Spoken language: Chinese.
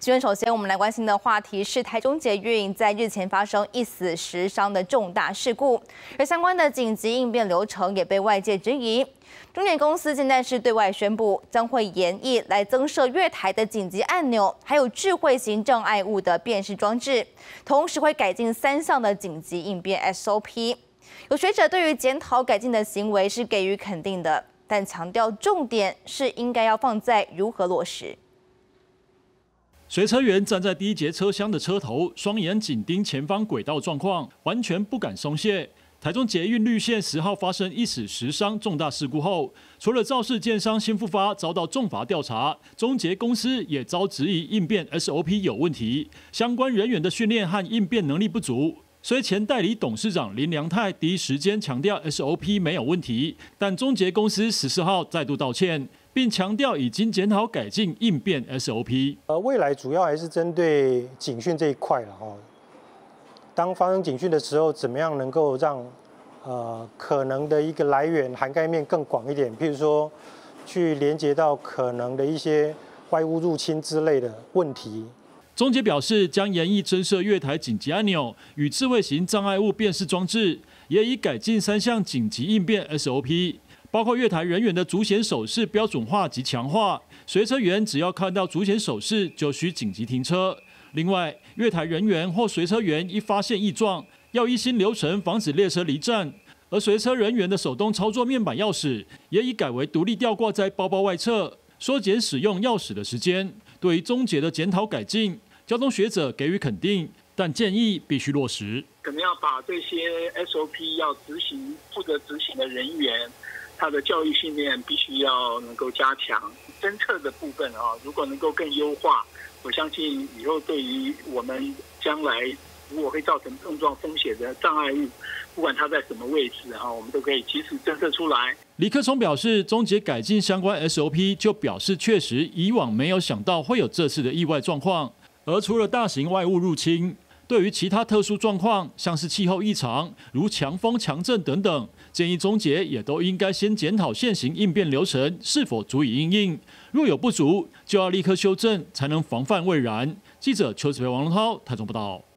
新闻首先，我们来关心的话题是台中捷运在日前发生一死10伤的重大事故，而相关的紧急应变流程也被外界质疑。中捷公司现在是对外宣布，将会研议来增设月台的紧急按钮，还有智慧型障碍物的辨识装置，同时会改进3项的紧急应变 SOP。 有学者对于检讨改进的行为是给予肯定的，但强调重点是应该要放在如何落实。 随车员站在第一节车厢的车头，双眼紧盯前方轨道状况，完全不敢松懈。台中捷运绿线10号发生一死10伤重大事故后，除了肇事建商新复发遭到重罚调查，中捷公司也遭质疑应变 SOP 有问题，相关人员的训练和应变能力不足。 虽前代理董事长林良泰第一时间强调 SOP 没有问题，但中捷公司14号再度道歉，并强调已经检讨改进应变 SOP。未来主要还是针对警讯这一块了哦。当发生警讯的时候，怎么样能够让可能的一个来源涵盖面更广一点？譬如说，去连接到可能的一些外污入侵之类的问题。 中捷表示，将研议增设月台紧急按钮与智慧型障碍物辨识装置，也已改进3项紧急应变 SOP， 包括月台人员的足险手势标准化及强化，随车员只要看到足险手势就需紧急停车。另外，月台人员或随车员一发现异状，要依新流程防止列车离站。 而随车人员的手动操作面板钥匙也已改为独立吊挂在包包外侧，缩减使用钥匙的时间。对于中捷的检讨改进， 交通学者给予肯定，但建议必须落实。可能要把这些 SOP 要执行、负责执行的人员，他的教育训练必须要能够加强。侦测的部分啊，如果能够更优化，我相信以后对于我们将来如果会造成碰撞风险的障碍物，不管它在什么位置啊，我们都可以及时侦测出来。李克松表示，中捷改进相关 SOP， 就表示确实以往没有想到会有这次的意外状况。 而除了大型外物入侵，对于其他特殊状况，像是气候异常、如强风、强震等等，建议中捷也都应该先检讨现行应变流程是否足以因应，若有不足，就要立刻修正，才能防范未然。记者邱子培、王龙涛台中报道。